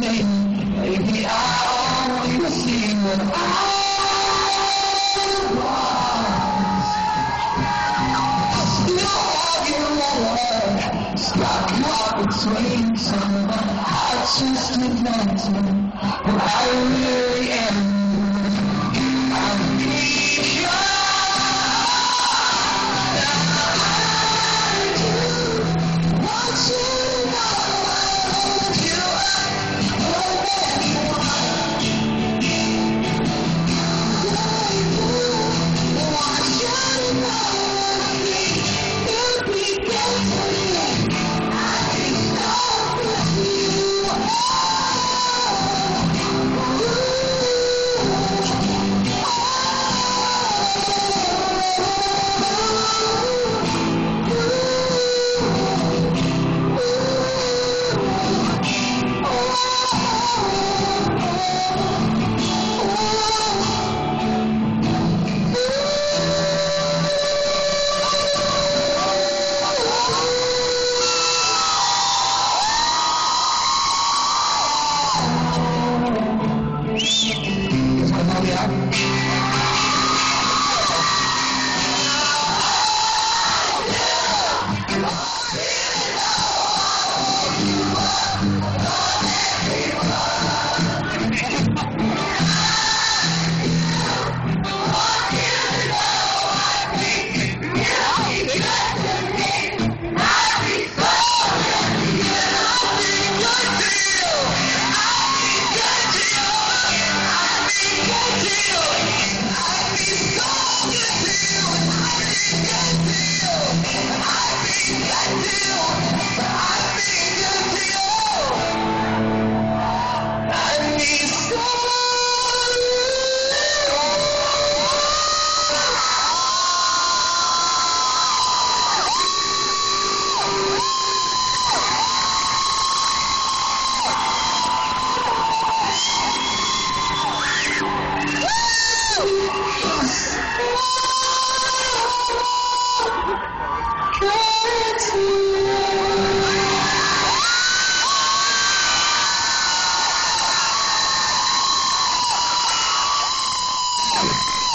Maybe I only see what I want. Still have you aware, stuck up between someone I choose to get to, who I really am.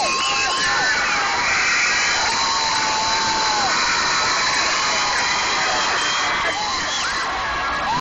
I'm here.